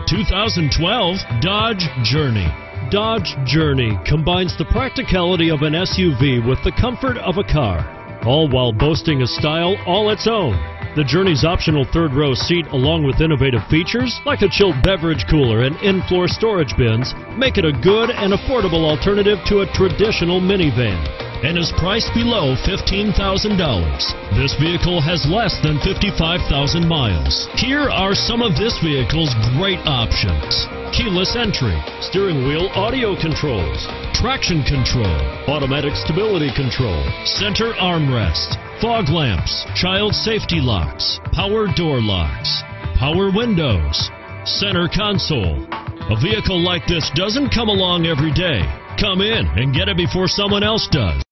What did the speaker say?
the 2012 Dodge Journey. Dodge Journey combines the practicality of an SUV with the comfort of a car, all while boasting a style all its own. The Journey's optional third-row seat, along with innovative features like a chilled beverage cooler and in-floor storage bins, make it a good and affordable alternative to a traditional minivan, and is priced below $15,000. This vehicle has less than 55,000 miles. Here are some of this vehicle's great options: keyless entry, steering wheel audio controls, traction control, automatic stability control, center armrest, fog lamps, child safety locks, power door locks, power windows, center console. A vehicle like this doesn't come along every day. Come in and get it before someone else does.